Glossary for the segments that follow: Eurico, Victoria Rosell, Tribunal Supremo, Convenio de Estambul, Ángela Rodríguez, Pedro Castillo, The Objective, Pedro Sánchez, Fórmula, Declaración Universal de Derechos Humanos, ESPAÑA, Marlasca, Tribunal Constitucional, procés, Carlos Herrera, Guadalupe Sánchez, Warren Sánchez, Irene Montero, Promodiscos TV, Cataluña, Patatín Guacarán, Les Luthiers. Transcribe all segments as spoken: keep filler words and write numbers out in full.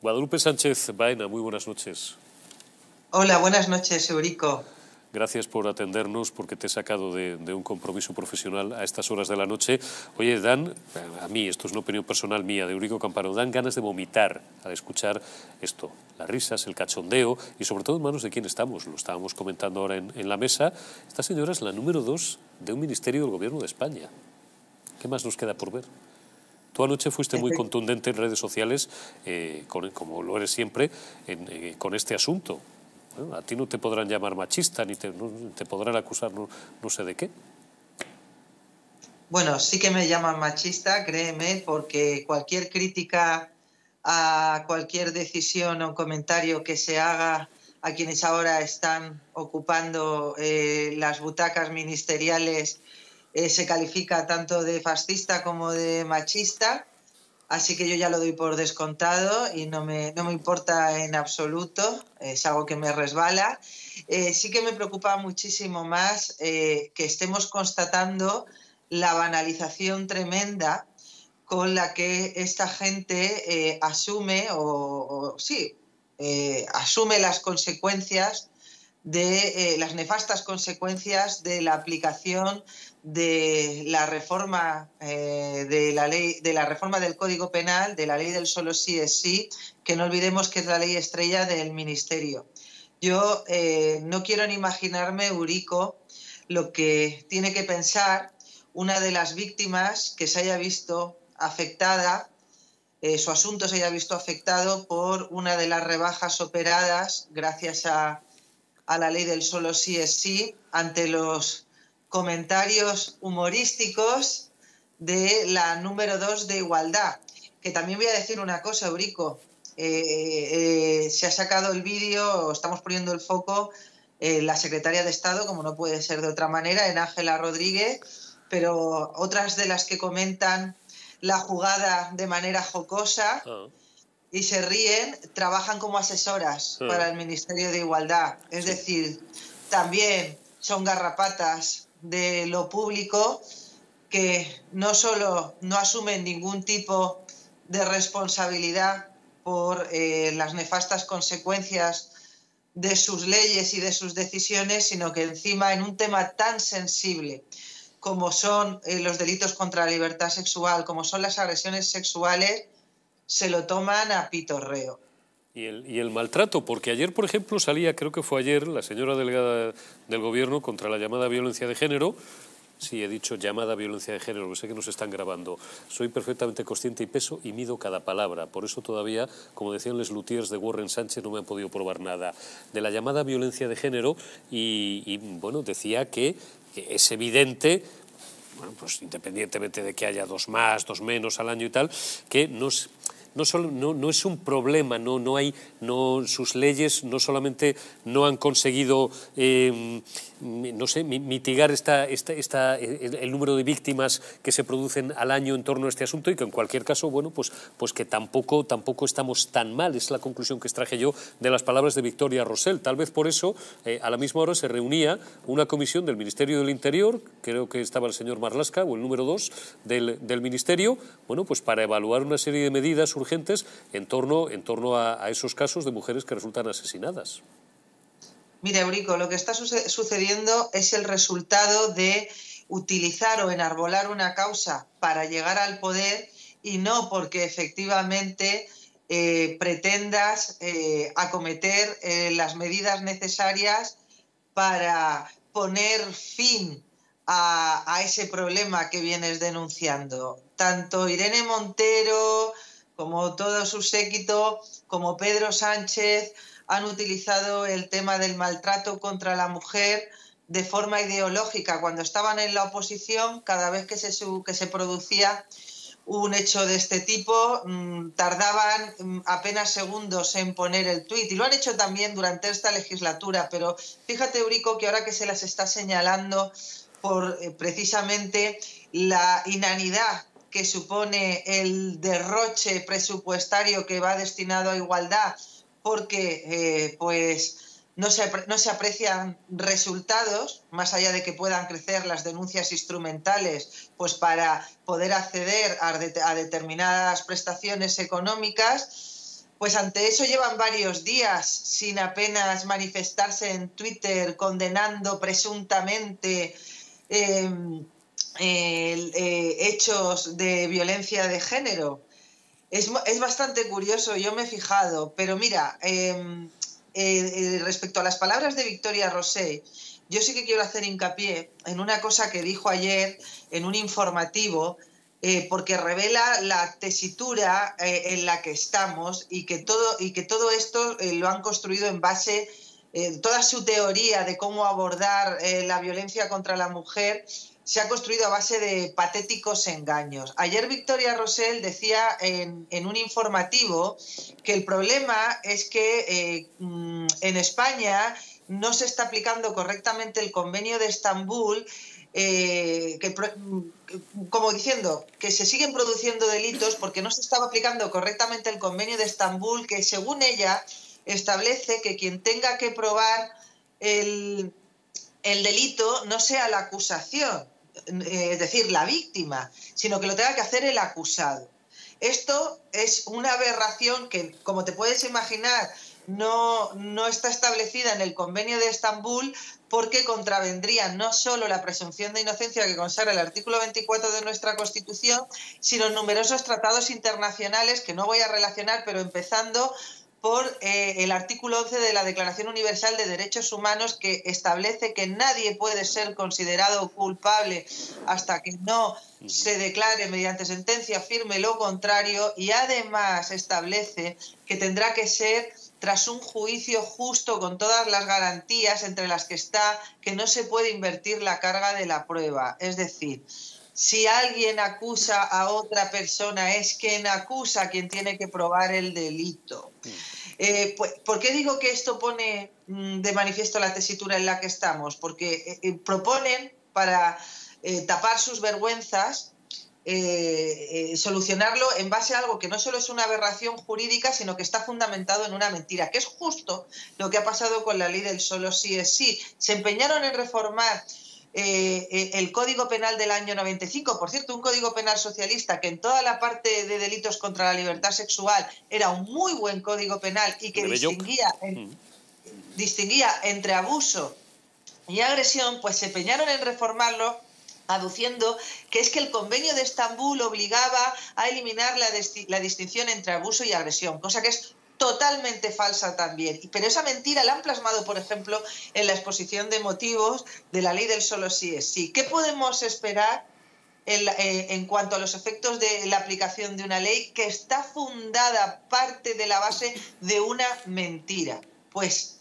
Guadalupe Sánchez Baena, muy buenas noches. Hola, buenas noches, Eurico. Gracias por atendernos, porque te he sacado de, de un compromiso profesional a estas horas de la noche. Oye, dan, a mí, esto es una opinión personal mía, de Eurico Camparo, dan ganas de vomitar al escuchar esto, las risas, el cachondeo, y sobre todo en manos de quién estamos. Lo estábamos comentando ahora en, en la mesa. Esta señora es la número dos de un ministerio del Gobierno de España. ¿Qué más nos queda por ver? Tú anoche fuiste muy contundente en redes sociales, eh, con, como lo eres siempre, en, eh, con este asunto. Bueno, a ti no te podrán llamar machista, ni te, no, te podrán acusar no, no sé de qué. Bueno, sí que me llaman machista, créeme, porque cualquier crítica a cualquier decisión o comentario que se haga a quienes ahora están ocupando eh, las butacas ministeriales Eh, se califica tanto de fascista como de machista, así que yo ya lo doy por descontado y no me, no me importa en absoluto, es algo que me resbala. Eh, sí que me preocupa muchísimo más eh, que estemos constatando la banalización tremenda con la que esta gente eh, asume o, o sí, eh, asume las consecuencias de eh, las nefastas consecuencias de la aplicación de la reforma eh, de la ley de la reforma del Código Penal, de la ley del solo sí es sí, que no olvidemos que es la ley estrella del ministerio. Yo eh, no quiero ni imaginarme, Eurico, lo que tiene que pensar una de las víctimas que se haya visto afectada, eh, su asunto se haya visto afectado por una de las rebajas operadas gracias a a la ley del solo sí es sí, ante los comentarios humorísticos de la número dos de Igualdad. Que también voy a decir una cosa, Eurico. Eh, eh, se ha sacado el vídeo, estamos poniendo el foco, eh, la secretaria de Estado, como no puede ser de otra manera, en Ángela Rodríguez, pero otras de las que comentan la jugada de manera jocosa oh. y se ríen, trabajan como asesoras oh. para el Ministerio de Igualdad. Es sí. decir, también son garrapatas de lo público que no solo no asumen ningún tipo de responsabilidad por eh, las nefastas consecuencias de sus leyes y de sus decisiones, sino que encima en un tema tan sensible como son eh, los delitos contra la libertad sexual, como son las agresiones sexuales, se lo toman a pitorreo. Y el, y el maltrato, porque ayer, por ejemplo, salía, creo que fue ayer, la señora delegada del Gobierno contra la llamada violencia de género. Sí, he dicho llamada violencia de género, sé que nos están grabando. Soy perfectamente consciente y peso y mido cada palabra. Por eso todavía, como decían Les Luthiers de Warren Sánchez, no me han podido probar nada. De la llamada violencia de género y, y bueno, decía que, que es evidente. Bueno, pues independientemente de que haya dos más, dos menos al año y tal, que no es, no solo, no, no es un problema, no, no hay, no, sus leyes no solamente no han conseguido eh, no sé, mitigar esta, esta, esta, el, el número de víctimas que se producen al año en torno a este asunto y que en cualquier caso, bueno, pues, pues que tampoco, tampoco estamos tan mal, es la conclusión que extraje yo de las palabras de Victoria Rosell. Tal vez por eso eh, a la misma hora se reunía una comisión del Ministerio del Interior, creo que estaba el señor Marlasca o el número dos del, del Ministerio, bueno, pues para evaluar una serie de medidas urgentes en torno, en torno a, a esos casos de mujeres que resultan asesinadas. Mira, Eurico, lo que está suce- sucediendo es el resultado de utilizar o enarbolar una causa para llegar al poder y no porque efectivamente eh, pretendas eh, acometer eh, las medidas necesarias para poner fin a, a ese problema que vienes denunciando. Tanto Irene Montero como todo su séquito, como Pedro Sánchez, han utilizado el tema del maltrato contra la mujer de forma ideológica. Cuando estaban en la oposición, cada vez que se, que se producía un hecho de este tipo, mmm, tardaban mmm, apenas segundos en poner el tuit. Y lo han hecho también durante esta legislatura. Pero fíjate, Eurico, que ahora que se las está señalando por eh, precisamente la inanidad que supone el derroche presupuestario que va destinado a igualdad, porque eh, pues no se, no se aprecian resultados, más allá de que puedan crecer las denuncias instrumentales pues para poder acceder a, de, a determinadas prestaciones económicas, Pues ante eso llevan varios días sin apenas manifestarse en Twitter condenando presuntamente eh, eh, eh, hechos de violencia de género. Es, es bastante curioso, yo me he fijado, pero mira, eh, eh, respecto a las palabras de Victoria Rosell, yo sí que quiero hacer hincapié en una cosa que dijo ayer en un informativo, Eh, porque revela la tesitura eh, en la que estamos y que todo, y que todo esto eh, lo han construido en base, eh, toda su teoría de cómo abordar eh, la violencia contra la mujer se ha construido a base de patéticos engaños. Ayer Victoria Rosell decía en, en un informativo que el problema es que eh, en España no se está aplicando correctamente el Convenio de Estambul, Eh, que, como diciendo que se siguen produciendo delitos porque no se estaba aplicando correctamente el Convenio de Estambul, que según ella establece que quien tenga que probar el, el delito no sea la acusación, eh, es decir, la víctima, sino que lo tenga que hacer el acusado. Esto es una aberración que, como te puedes imaginar, no, no está establecida en el Convenio de Estambul, porque contravendría no solo la presunción de inocencia que consagra el artículo veinticuatro de nuestra Constitución, sino numerosos tratados internacionales que no voy a relacionar, pero empezando por eh, el artículo once de la Declaración Universal de Derechos Humanos, que establece que nadie puede ser considerado culpable hasta que no se declare mediante sentencia firme lo contrario, y además establece que tendrá que ser tras un juicio justo con todas las garantías, entre las que está que no se puede invertir la carga de la prueba. Es decir, si alguien acusa a otra persona, es quien acusa a quien tiene que probar el delito. Eh, pues, ¿por qué digo que esto pone de manifiesto la tesitura en la que estamos? Porque eh, proponen, para eh, tapar sus vergüenzas, Eh, eh, solucionarlo en base a algo que no solo es una aberración jurídica, sino que está fundamentado en una mentira, que es justo lo que ha pasado con la ley del solo sí es sí. Se empeñaron en reformar eh, eh, el Código Penal del año noventa y cinco, por cierto, un Código Penal socialista que en toda la parte de delitos contra la libertad sexual era un muy buen Código Penal y que distinguía, en, mm. distinguía entre abuso y agresión, pues se empeñaron en reformarlo, aduciendo que es que el Convenio de Estambul obligaba a eliminar la, la distinción entre abuso y agresión, cosa que es totalmente falsa también. Pero esa mentira la han plasmado, por ejemplo, en la exposición de motivos de la ley del solo sí es sí. ¿Qué podemos esperar en, la, eh, en cuanto a los efectos de la aplicación de una ley que está fundada parte de la base de una mentira? Pues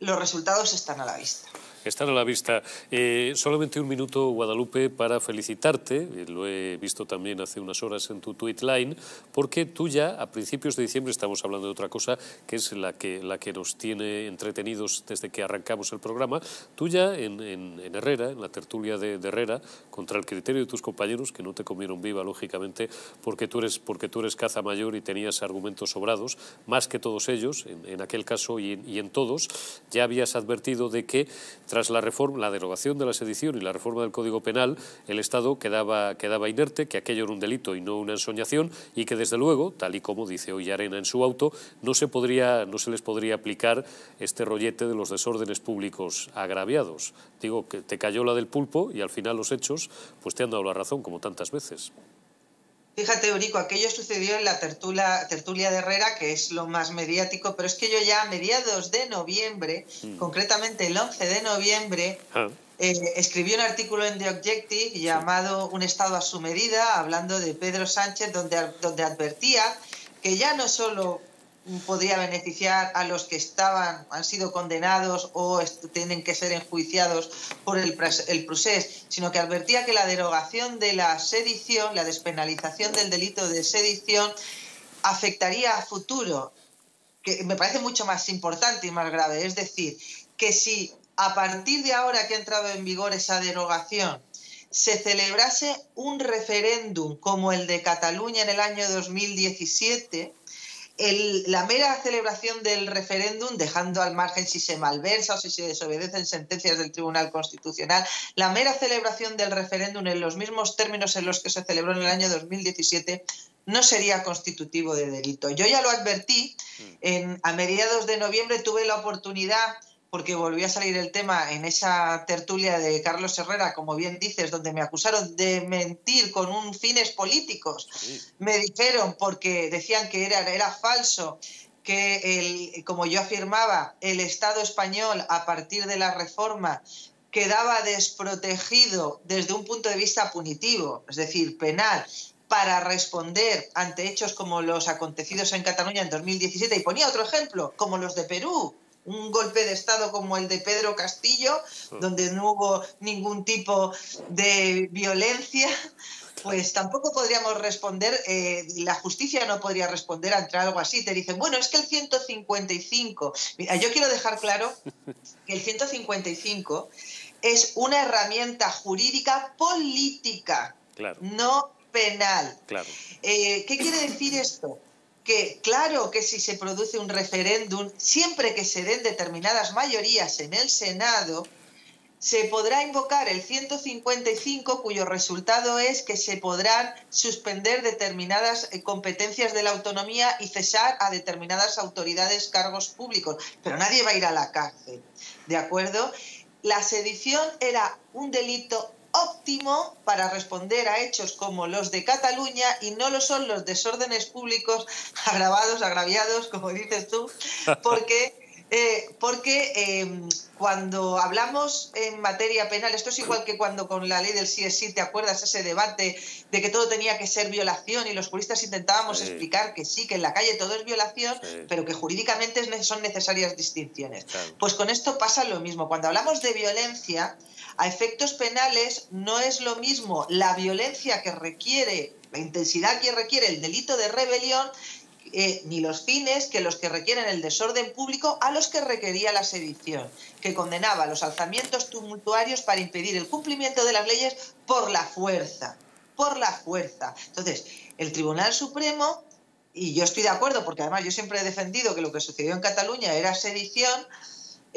los resultados están a la vista. Están a la vista. Eh, solamente un minuto, Guadalupe, para felicitarte, lo he visto también hace unas horas en tu tweet line, porque tú ya a principios de diciembre, estamos hablando de otra cosa, que es la que, la que nos tiene entretenidos desde que arrancamos el programa, tú ya en, en, en Herrera, en la tertulia de, de Herrera, contra el criterio de tus compañeros, que no te comieron viva, lógicamente, porque tú eres, porque tú eres caza mayor y tenías argumentos sobrados, más que todos ellos, en, en aquel caso y en, y en todos, ya habías advertido de que tras la reforma, la derogación de la sedición y la reforma del Código Penal, el Estado quedaba, quedaba inerte, que aquello era un delito y no una ensoñación, y que desde luego, tal y como dice hoy Arena en su auto, no se, podría, no se les podría aplicar este rollete de los desórdenes públicos agraviados. Digo, que te cayó la del pulpo y al final los hechos pues te han dado la razón, como tantas veces. Fíjate, Eurico, aquello sucedió en la tertulia, tertulia de Herrera, que es lo más mediático, pero es que yo ya a mediados de noviembre, mm. concretamente el once de noviembre, ah. eh, escribí un artículo en The Objective sí. llamado Un Estado a su medida, hablando de Pedro Sánchez, donde, donde advertía que ya no solo podría beneficiar a los que estaban, han sido condenados o tienen que ser enjuiciados por el, el procés, sino que advertía que la derogación de la sedición, la despenalización del delito de sedición, afectaría a futuro, que me parece mucho más importante y más grave. Es decir, que si a partir de ahora que ha entrado en vigor esa derogación se celebrase un referéndum como el de Cataluña en el año dos mil diecisiete... El, la mera celebración del referéndum, dejando al margen si se malversa o si se desobedecen sentencias del Tribunal Constitucional, la mera celebración del referéndum en los mismos términos en los que se celebró en el año dos mil diecisiete no sería constitutivo de delito. Yo ya lo advertí, en, a mediados de noviembre tuve la oportunidad, porque volvió a salir el tema en esa tertulia de Carlos Herrera, como bien dices, donde me acusaron de mentir con un fines políticos. Sí. Me dijeron, porque decían que era, era falso, que el, como yo afirmaba, el Estado español a partir de la reforma quedaba desprotegido desde un punto de vista punitivo, es decir, penal, para responder ante hechos como los acontecidos en Cataluña en dos mil diecisiete. Y ponía otro ejemplo, como los de Perú. Un golpe de Estado como el de Pedro Castillo, donde no hubo ningún tipo de violencia, pues tampoco podríamos responder, eh, la justicia no podría responder ante algo así. Te dicen, bueno, es que el ciento cincuenta y cinco... Mira, yo quiero dejar claro que el ciento cincuenta y cinco es una herramienta jurídica política, claro, no penal. Claro. Eh, ¿qué quiere decir esto? Que claro que si se produce un referéndum, siempre que se den determinadas mayorías en el Senado, se podrá invocar el ciento cincuenta y cinco, cuyo resultado es que se podrán suspender determinadas competencias de la autonomía y cesar a determinadas autoridades, cargos públicos. Pero nadie va a ir a la cárcel, ¿de acuerdo? La sedición era un delito óptimo para responder a hechos como los de Cataluña, y no lo son los desórdenes públicos agravados, agraviados, como dices tú, porque, eh, porque eh, cuando hablamos en materia penal, esto es igual que cuando con la ley del sí es sí, ¿te acuerdas ese debate de que todo tenía que ser violación? Y los juristas intentábamos, sí, explicar que sí, que en la calle todo es violación, sí, pero que jurídicamente son necesarias distinciones. Claro. Pues con esto pasa lo mismo. Cuando hablamos de violencia, a efectos penales no es lo mismo la violencia que requiere, la intensidad que requiere el delito de rebelión, eh, ni los fines que los que requieren el desorden público, a los que requería la sedición, que condenaba los alzamientos tumultuarios para impedir el cumplimiento de las leyes por la fuerza, por la fuerza. Entonces, el Tribunal Supremo, y yo estoy de acuerdo, porque además yo siempre he defendido que lo que sucedió en Cataluña era sedición,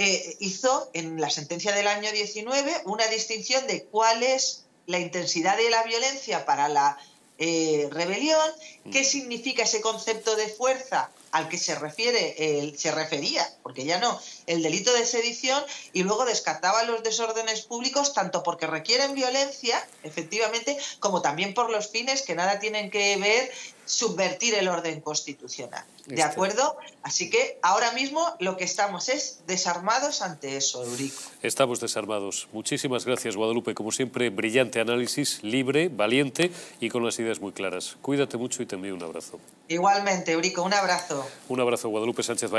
Eh, hizo en la sentencia del año diecinueve una distinción de cuál es la intensidad de la violencia para la eh, rebelión, qué significa ese concepto de fuerza al que se refiere, eh, se refería, porque ya no, el delito de sedición, y luego descartaba los desórdenes públicos tanto porque requieren violencia, efectivamente, como también por los fines que nada tienen que ver subvertir el orden constitucional. ¿De acuerdo? Así que ahora mismo lo que estamos es desarmados ante eso, Eurico. Estamos desarmados. Muchísimas gracias, Guadalupe. Como siempre, brillante análisis, libre, valiente y con las ideas muy claras. Cuídate mucho y te envío un abrazo. Igualmente, Eurico. Un abrazo. Un abrazo, Guadalupe Sánchez.